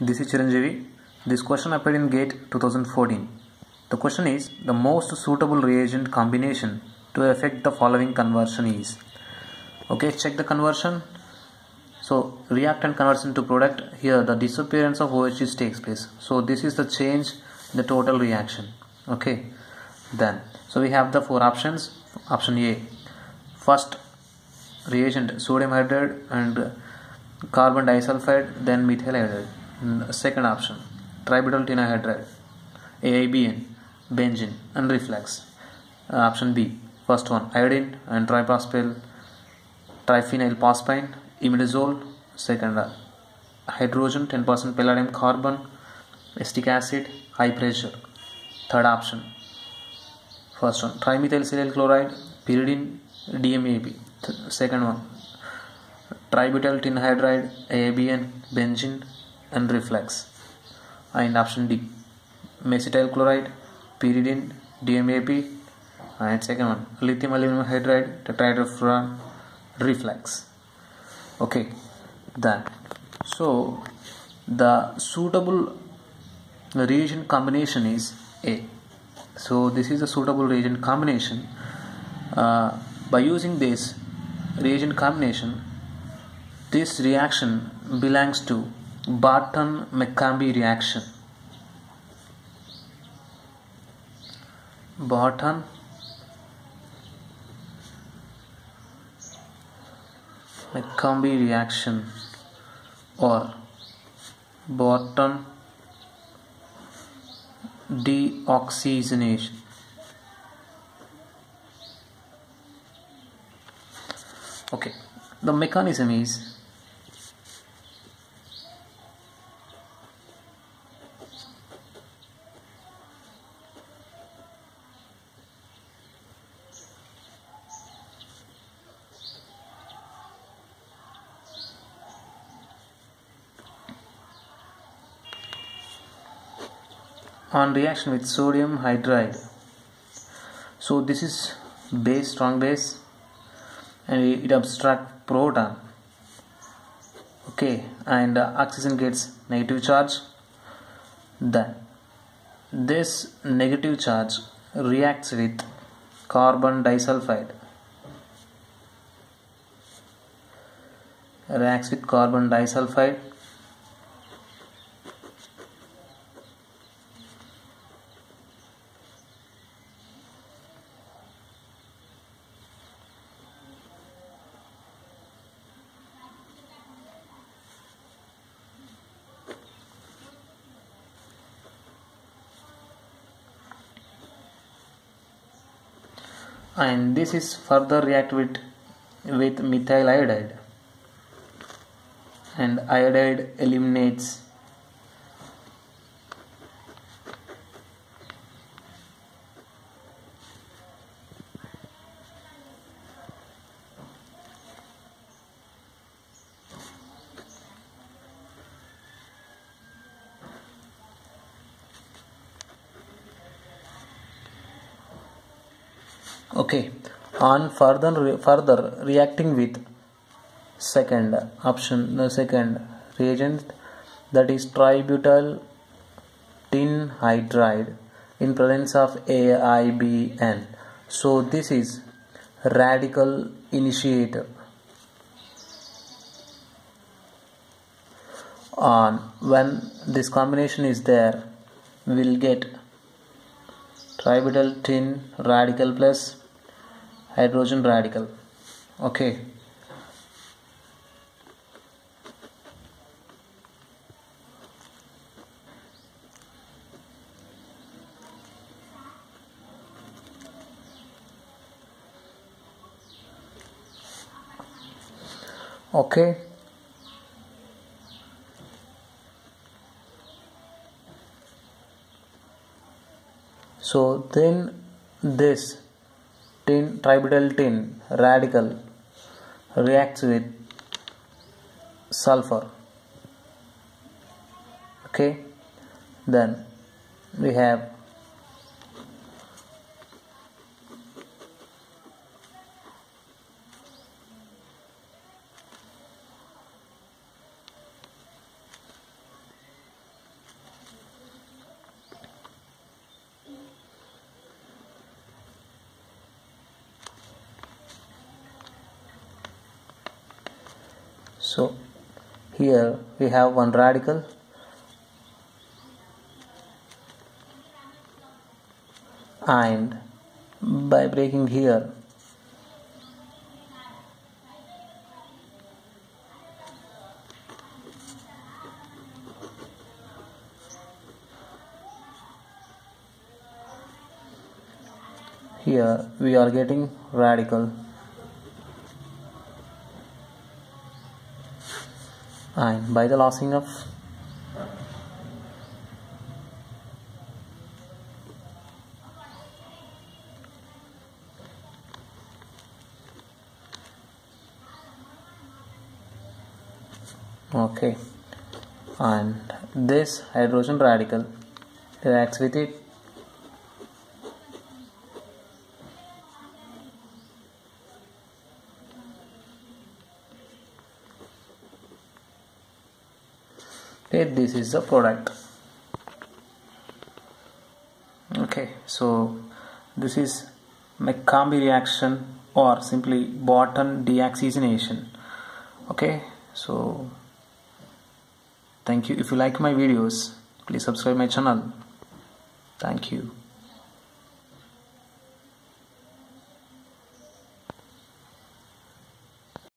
This is Chiranjeevi. This question appeared in GATE 2014. The question is, the most suitable reagent combination to affect the following conversion is. Okay, check the conversion. So, reactant conversion to product. Here, the disappearance of OH takes place. So, this is the change in the total reaction. Okay, then. So, we have the four options. Option A. First reagent, sodium hydride and carbon disulfide, then methyl hydride. Second option, tributyl ethanohydride, AIBN, benzene and reflex. Option B, first one, iodine and triphosphyl, triphenylphosphine, imidazole. Second, hydrogen, 10% palladium carbon, acetic acid, high pressure. Third option, first one, trimethylsilyl chloride, pyridine, DMAP. Second one, tributyl tinhydride, AIBN, benzene and reflex. And option D, mesyl chloride, pyridine, DMAP. And second one, lithium aluminum hydride, tetrahydrofuran, reflex. Okay, then. So, the suitable reagent combination is A. So, this is a suitable reagent combination. By using this reagent combination, this reaction belongs to Barton-McCombie reaction. Barton-McCombie reaction or Barton deoxygenation. Okay, the mechanism is on reaction with sodium hydride. So this is base, strong base, and it abstracts proton. Okay, and oxygen gets negative charge. Then this negative charge reacts with carbon disulfide. Reacts with carbon disulfide and this is further react with methyl iodide, and iodide eliminates . Okay, on further reacting with second option, the second reagent, that is tributyl tin hydride, in presence of AIBN. So this is radical initiator. On when this combination is there, we will get tributyl tin radical plus hydrogen radical. Okay, okay, so then this tin, tributyl tin radical reacts with sulfur. Okay, then we have So here we have one radical and by breaking here we are getting radical and by the losing of okay, and this hydrogen radical reacts with it . Okay, this is the product. Okay, so this is McCombie reaction or simply Barton deoxygenation. Okay, so thank you. If you like my videos, please subscribe my channel. Thank you.